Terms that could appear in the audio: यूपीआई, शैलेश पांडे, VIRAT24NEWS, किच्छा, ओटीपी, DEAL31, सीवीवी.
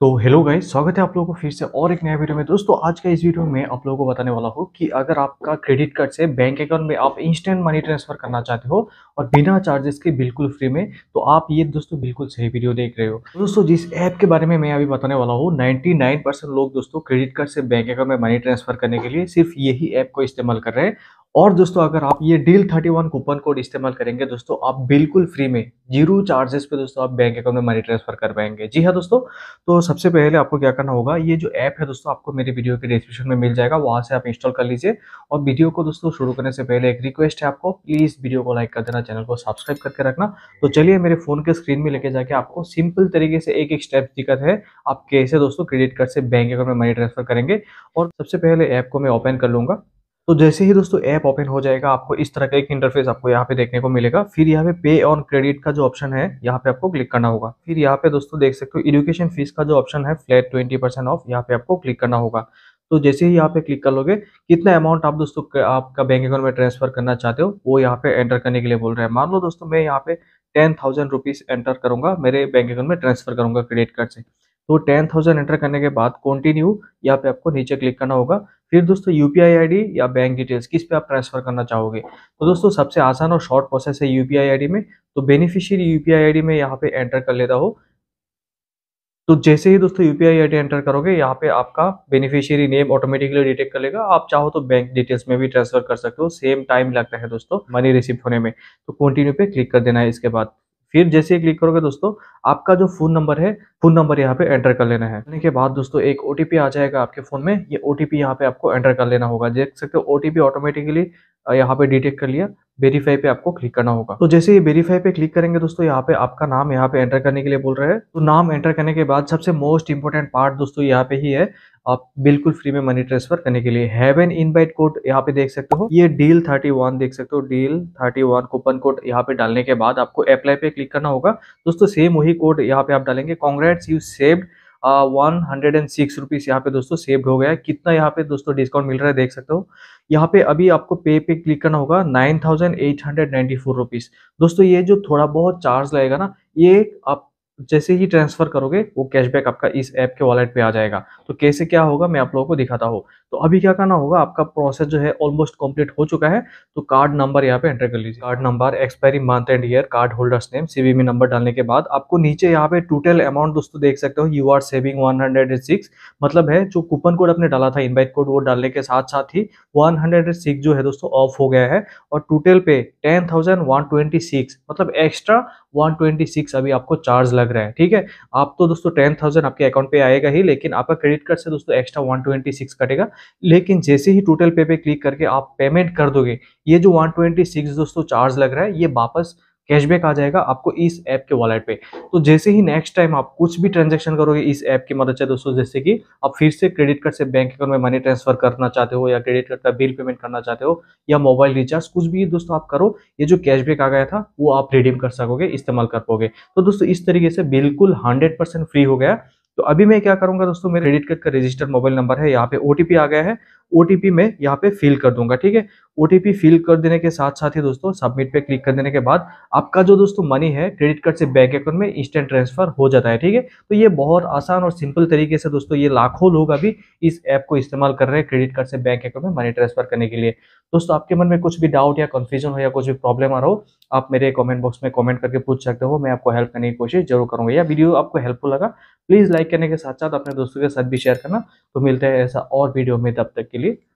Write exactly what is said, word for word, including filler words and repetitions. तो hello guys, स्वागत है आप लोगों को फिर से और एक नया वीडियो में। दोस्तों आज का इस वीडियो में आप लोगों को बताने वाला हूँ कि अगर आपका क्रेडिट कार्ड से बैंक अकाउंट में आप इंस्टेंट मनी ट्रांसफर करना चाहते हो और बिना चार्जेस के बिल्कुल फ्री में, तो आप ये दोस्तों बिल्कुल सही वीडियो देख रहे हो। दोस्तों जिस ऐप के बारे में मैं अभी बताने वाला हूँ, नाइन्टी नाइन परसेंट लोग दोस्तों क्रेडिट कार्ड से बैंक अकाउंट में मनी ट्रांसफर करने के लिए सिर्फ यही ऐप को इस्तेमाल कर रहे हैं। और दोस्तों अगर आप ये deal thirty one coupon code इस्तेमाल करेंगे दोस्तों, आप बिल्कुल फ्री में जीरो चार्जेस पे दोस्तों आप बैंक अकाउंट में मनी ट्रांसफर कर पाएंगे। जी हाँ दोस्तों, तो सबसे पहले आपको क्या करना होगा, ये जो ऐप है दोस्तों आपको मेरे वीडियो के डिस्क्रिप्शन में मिल जाएगा, वहाँ से आप इंस्टॉल कर लीजिए। और वीडियो को दोस्तों शुरू करने से पहले एक रिक्वेस्ट है आपको, प्लीज़ वीडियो को लाइक कर देना, चैनल को सब्सक्राइब करके रखना। तो चलिए मेरे फोन के स्क्रीन में लेके जाके आपको सिंपल तरीके से एक एक स्टेप दिक्कत है आप कैसे दोस्तों क्रेडिट कार्ड से बैंक अकाउंट में मनी ट्रांसफर करेंगे। और सबसे पहले ऐप को मैं ओपन कर लूँगा। तो जैसे ही दोस्तों ऐप ओपन हो जाएगा, आपको इस तरह का एक इंटरफेस आपको यहाँ पे देखने को मिलेगा। फिर यहाँ पे पे ऑन क्रेडिट का जो ऑप्शन है यहाँ पे आपको क्लिक करना होगा। फिर यहाँ पे दोस्तों देख सकते हो एजुकेशन फीस का जो ऑप्शन है फ्लैट ट्वेंटी परसेंट ऑफ, यहाँ पे आपको क्लिक करना होगा। तो जैसे ही यहाँ पे क्लिक कर लोगे, कितना अमाउंट आप दोस्तों आपका बैंक अकाउंट में ट्रांसफर करना चाहते हो वो यहाँ पे एंटर करने के लिए बोल रहे हैं। मान लो दोस्तों मैं यहाँ पे टेन थाउजेंड रुपीज एंटर करूंगा, मेरे बैंक अकाउंट में ट्रांसफर करूंगा क्रेडिट कार्ड से। तो टेन थाउजेंड एंटर करने के बाद कंटिन्यू यहाँ पे आपको नीचे क्लिक करना होगा। फिर दोस्तों यूपीआई आईडी या बैंक डिटेल्स किस पे आप ट्रांसफर करना चाहोगे, तो दोस्तों सबसे आसान और शॉर्ट प्रोसेस है यूपीआई आईडी में। तो बेनिफिशियरी यूपीआई आईडी में यहाँ पे एंटर कर लेता हूँ। तो जैसे ही दोस्तों यूपीआई आईडी एंटर करोगे, यहाँ पे आपका बेनिफिशियरी नेम ऑटोमेटिकली डिटेक्ट कर लेगा। आप चाहो तो बैंक डिटेल्स में भी ट्रांसफर कर सकते हो, सेम टाइम लगता है दोस्तों मनी रिसीव होने में। तो कंटिन्यू पे क्लिक कर देना है। इसके बाद फिर जैसे ही क्लिक करोगे दोस्तों, आपका जो फोन नंबर है फोन नंबर यहाँ पे एंटर कर लेना है। करने के बाद दोस्तों एक ओटीपी आ जाएगा आपके फोन में, ये ओटीपी यहाँ पे आपको एंटर कर लेना होगा। देख सकते हो ओटीपी ऑटोमेटिकली यहाँ पे डिटेक्ट कर लिया। वेरीफाई पे आपको क्लिक करना होगा। तो जैसे ये वेरीफाई पे क्लिक करेंगे दोस्तों, यहाँ पे आपका नाम यहाँ पे एंटर करने के लिए बोल रहे हैं। तो नाम एंटर करने के बाद सबसे मोस्ट इंपोर्टेंट पार्ट दोस्तों यहाँ पे ही है, आप बिल्कुल फ्री में मनी ट्रांसफर करने के लिए हैव एन इनवाइट कोड यहाँ पे देख सकते हो, ये डील थर्टी वन देख सकते हो। Deal thirty one coupon code यहाँ पे डालने के बाद आपको अप्लाई पे क्लिक करना होगा। दोस्तों सेम वही कोड यहाँ पे आप डालेंगे। Congrats, you saved one hundred and six rupees यहाँ पे दोस्तों सेव्ड हो गया। कितना यहाँ पे दोस्तों डिस्काउंट मिल रहा है देख सकते हो। यहाँ पे अभी आपको पे पे क्लिक करना होगा, nine thousand eight hundred ninety four rupees. दोस्तों ये जो थोड़ा बहुत चार्ज लगेगा ना, ये आप जैसे ही ट्रांसफर करोगे वो कैशबैक आपका इस ऐप के वॉलेट पे आ जाएगा। तो कैसे क्या होगा मैं आप लोगों को दिखाता हूँ। तो अभी क्या करना होगा, आपका प्रोसेस जो है ऑलमोस्ट कंप्लीट हो चुका है। तो कार्ड नंबर यहाँ पे एंटर कर लीजिए, card number, expiry month and year, card holders name, सीवीवी number डालने के बाद आपको नीचे यहाँ पे टोटल अमाउंट दोस्तों देख सकते हो, you are saving one hundred and six, मतलब है जो कूपन कोड आपने डाला था इनवाइट कोड वो डालने के साथ साथ ही वन हंड्रेड एंड सिक्स जो है दोस्तों ऑफ हो गया है। और टोटल पे ten thousand one twenty six मतलब एक्स्ट्रा वन ट्वेंटी सिक्स अभी आपको चार्ज लग रहा है। ठीक है, आप तो दोस्तों टेन थाउजेंड आपके अकाउंट पे आएगा ही, लेकिन आपका क्रेडिट कार्ड से दोस्तों एक्स्ट्रा वन ट्वेंटी सिक्स कटेगा। लेकिन जैसे ही टोटल पे पे क्लिक करके आप पेमेंट कर दोगे, ये जो वन ट्वेंटी सिक्स दोस्तों चार्ज लग रहा है ये वापस कैशबैक आ जाएगा आपको इस ऐप के वॉलेट पे। तो जैसे ही नेक्स्ट टाइम आप कुछ भी ट्रांजैक्शन करोगे इस ऐप की मदद से दोस्तों, जैसे कि आप फिर से क्रेडिट कार्ड से बैंक अकाउंट में मनी ट्रांसफर करना चाहते हो या क्रेडिट कार्ड का बिल पेमेंट करना चाहते हो या मोबाइल रिचार्ज, कुछ भी दोस्तों आप करो, ये जो कैशबैक आ गया था वो आप रिडीम कर सकोगे, इस्तेमाल कर पाओगे। तो दोस्तों इस तरीके से बिल्कुल हंड्रेड परसेंट फ्री हो गया। तो अभी मैं क्या करूंगा दोस्तों, मेरे क्रेडिट कार्ड का रजिस्टर्ड मोबाइल नंबर है, यहाँ पे ओटीपी आ गया है, ओटीपी मैं यहाँ पे फिल कर दूंगा। ठीक है, ओटीपी फिल कर देने के साथ साथ ही दोस्तों सबमिट पे क्लिक कर देने के बाद आपका जो दोस्तों मनी है क्रेडिट कार्ड से बैंक अकाउंट में इंस्टेंट ट्रांसफर हो जाता है। ठीक है, तो ये बहुत आसान और सिंपल तरीके से दोस्तों ये लाखों लोग अभी इस ऐप को इस्तेमाल कर रहे हैं क्रेडिट कार्ड से बैंक अकाउंट में मनी ट्रांसफर करने के लिए। दोस्तों आपके मन में कुछ भी डाउट या कन्फ्यूजन हो या कुछ भी प्रॉब्लम आ रहा हो, आप मेरे कॉमेंट बॉक्स में कॉमेंट करके पूछ सकते हो, मैं आपको हेल्प करने की कोशिश जरूर करूँगा। या वीडियो आपको हेल्पफुल लगा प्लीज़ लाइक करने के साथ साथ अपने दोस्तों के साथ भी शेयर करना। तो मिलते हैं ऐसा और वीडियो में, तब तक के लिए